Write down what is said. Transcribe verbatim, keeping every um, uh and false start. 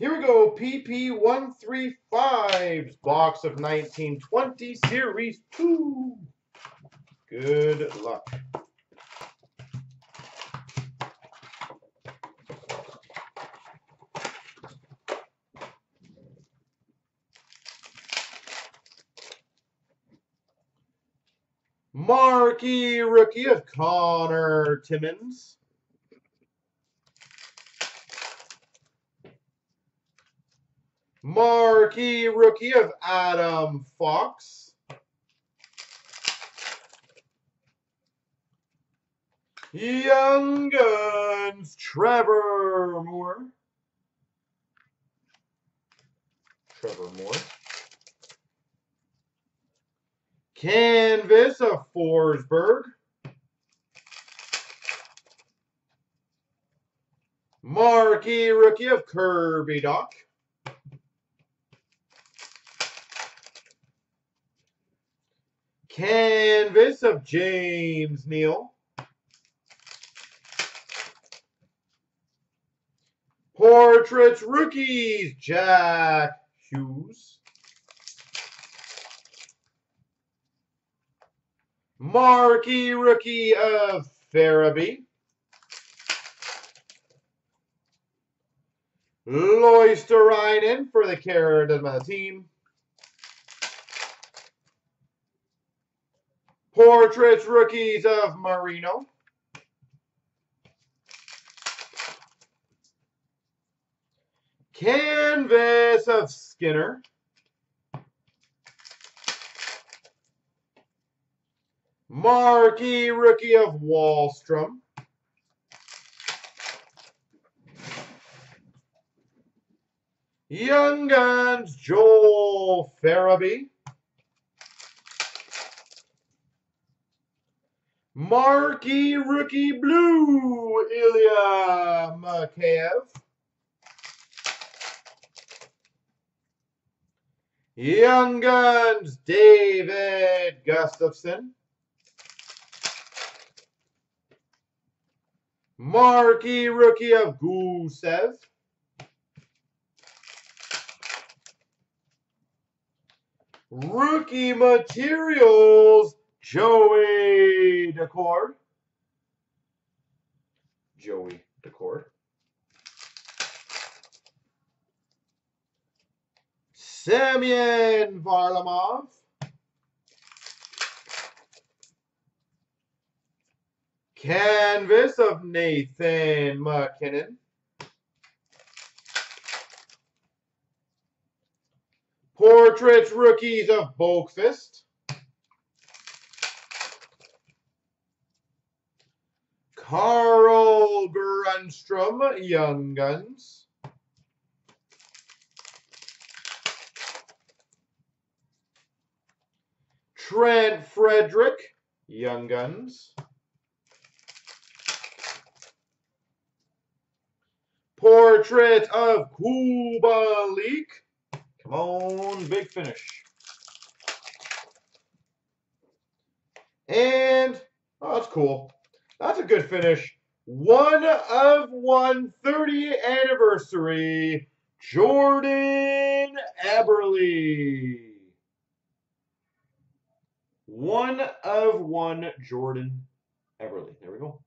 Here we go, P P one thirty-five's box of nineteen twenty, Series two. Good luck. Marquee rookie of Connor Timmins. Marquee rookie of Adam Fox. Young Guns, Trevor Moore. Trevor Moore. Canvas of Forsberg. Marquee rookie of Kirby Doc. Canvas of James Neal. Portraits rookies, Jack Hughes. Marquee rookie of Farabee. Loisterainen for the Carolina team. Portraits rookies of Marino. Canvas of Skinner. Marquee rookie of Wallstrom. Young Guns, Joel Farabee. Marquee rookie blue, Ilya Makayev. Young Guns, David Gustafson. Marquee rookie of Gusev. Rookie materials, Joey Decord. Joey Decord. Semyon Varlamov. Canvas of Nathan McKinnon. Portraits rookies of Bo Fist. Carl Grundstrom, Young Guns. Trent Frederick, Young Guns. Portrait of Kubalik. Come on, big finish. And, oh, that's cool. That's a good finish. One of one thirty anniversary, Jordan Eberle. One of one, Jordan Eberle. There we go.